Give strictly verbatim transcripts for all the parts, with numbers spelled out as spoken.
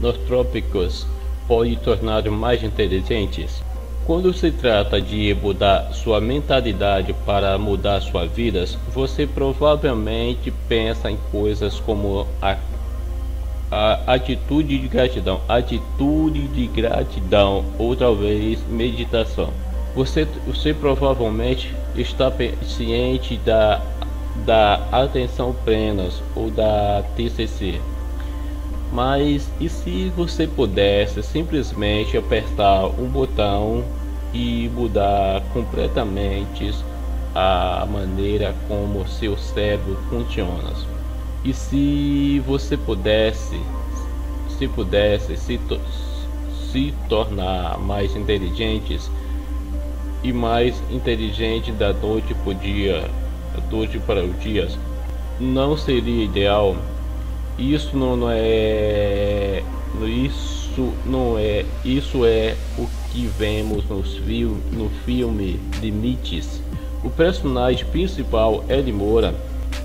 nootrópicos podem tornar mais inteligentes. Quando se trata de mudar sua mentalidade para mudar sua vida, você provavelmente pensa em coisas como a, a atitude de gratidão, atitude de gratidão ou talvez meditação. Você, você provavelmente está ciente da, da atenção plena ou da T C C. Mas e se você pudesse simplesmente apertar um botão e mudar completamente a maneira como seu cérebro funciona? E se você pudesse, se pudesse se, to- se tornar mais inteligentes e mais inteligente da noite para o dia, da noite para o dia, não seria ideal? Isso não, não é isso não é isso é o que vemos nos fil, no filme Limitless. O personagem principal, Eddie Mora,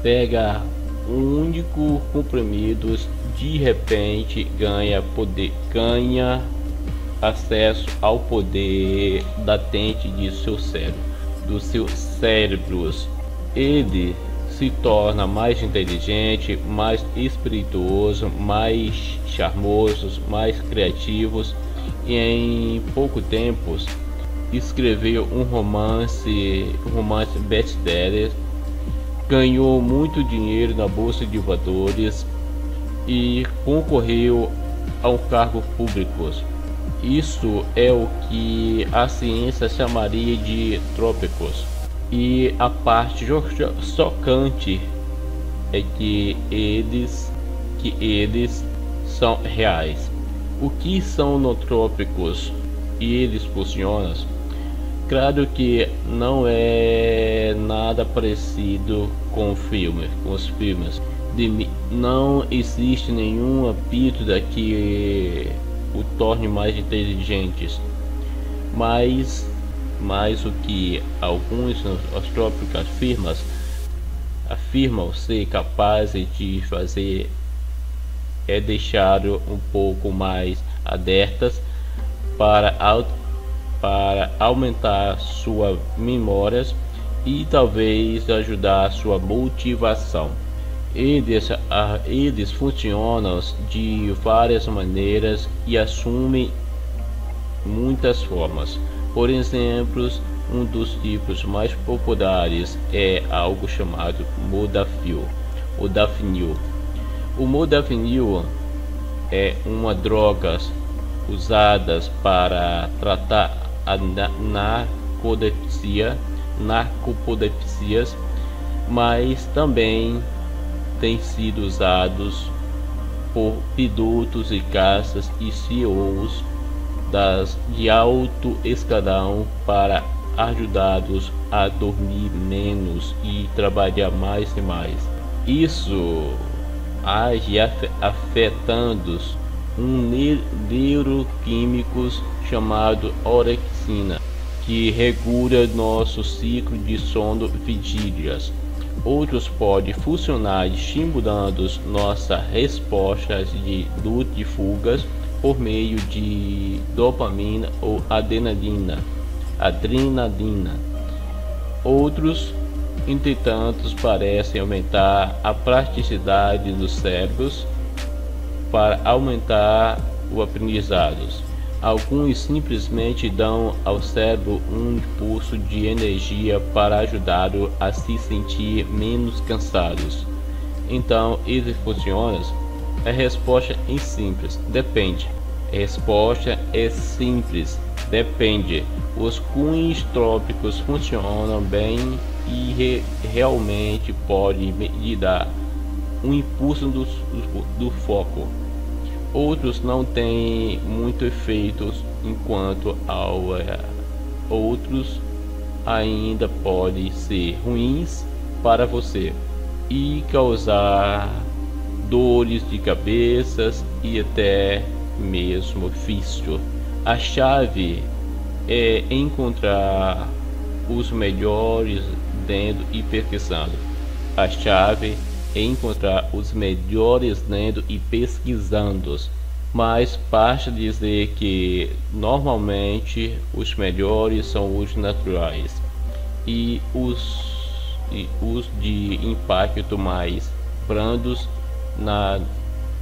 pega um único comprimido, de repente ganha poder, ganha acesso ao poder latente de seu cérebro, dos seus cérebros. Ele se torna mais inteligente, mais espirituoso, mais charmoso, mais criativo e em pouco tempo escreveu um romance, um romance best-seller, ganhou muito dinheiro na bolsa de valores e concorreu a um cargo público. Isso é o que a ciência chamaria de trópicos. E a parte chocante é que eles, que eles são reais. O que são nootrópicos e eles funcionam? Claro que não é nada parecido com o filme, com os filmes. De, não existe nenhuma pílula que o torne mais inteligentes, mas mas o que alguns nootrópicos afirmam, afirmam ser capazes de fazer é deixar um pouco mais abertas para, para aumentar suas memórias e talvez ajudar sua motivação. Eles, eles funcionam de várias maneiras e assumem muitas formas. Por exemplo, um dos tipos mais populares é algo chamado modafinil. Modafinil. O modafinil é uma droga usada para tratar a narcolepsia, narcolepsias, mas também tem sido usado por pilotos e caças e C E Os Das, de alto escalão para ajudá-los a dormir menos e trabalhar mais e mais. Isso age afetando um neuroquímico chamado orexina, que regula nosso ciclo de sono vigílias. Outros podem funcionar estimulando nossa resposta de luta e fugas por meio de dopamina ou adrenalina, adrenalina. Outros, entretanto, parecem aumentar a plasticidade dos cérebros para aumentar o aprendizado. Alguns simplesmente dão ao cérebro um impulso de energia para ajudá-lo a se sentir menos cansados. Então, isso funciona? A resposta é simples, depende. A resposta é simples, depende. Os nootrópicos funcionam bem e re, realmente podem lhe dar um impulso do, do foco. Outros não têm muito efeito, enquanto ao, outros ainda podem ser ruins para você e causar dores de cabeças e até mesmo vício. A chave é encontrar os melhores dentro e pesquisando. A chave é encontrar os melhores dentro e pesquisando. mas basta dizer que normalmente os melhores são os naturais e os, e os de impacto mais brandos na,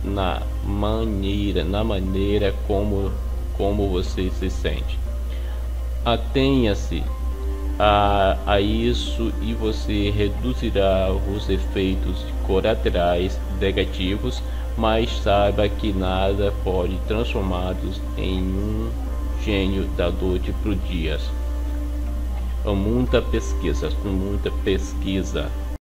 na, maneira, na maneira como, como você se sente. Atenha-se a, a isso e você reduzirá os efeitos colaterais negativos, mas saiba que nada pode transformá-los em um gênio da noite para o dia. Muita pesquisa, muita pesquisa.